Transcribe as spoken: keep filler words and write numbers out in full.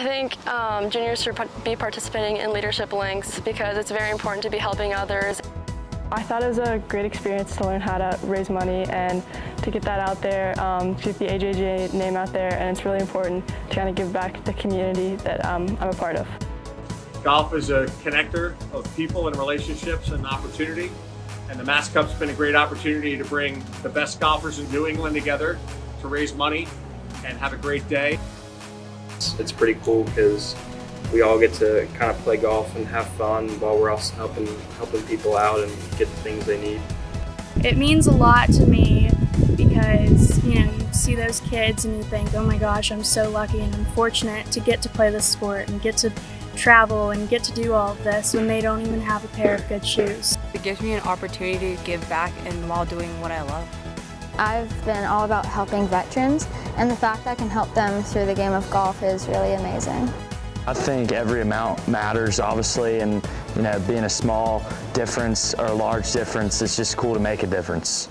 I think um, juniors should be participating in leadership links because it's very important to be helping others. I thought it was a great experience to learn how to raise money and to get that out there, um, to get the A J G A name out there, and it's really important to kind of give back to the community that um, I'm a part of. Golf is a connector of people and relationships and opportunity, and the Mass Cup's been a great opportunity to bring the best golfers in New England together to raise money and have a great day. It's pretty cool because we all get to kind of play golf and have fun while we're also helping helping people out and get the things they need. It means a lot to me because, you know, you see those kids and you think, oh my gosh, I'm so lucky and I'm fortunate to get to play this sport and get to travel and get to do all of this when they don't even have a pair of good shoes. It gives me an opportunity to give back and while doing what I love. I've been all about helping veterans, and the fact that I can help them through the game of golf is really amazing. I think every amount matters, obviously, and you know, being a small difference or a large difference, it's just cool to make a difference.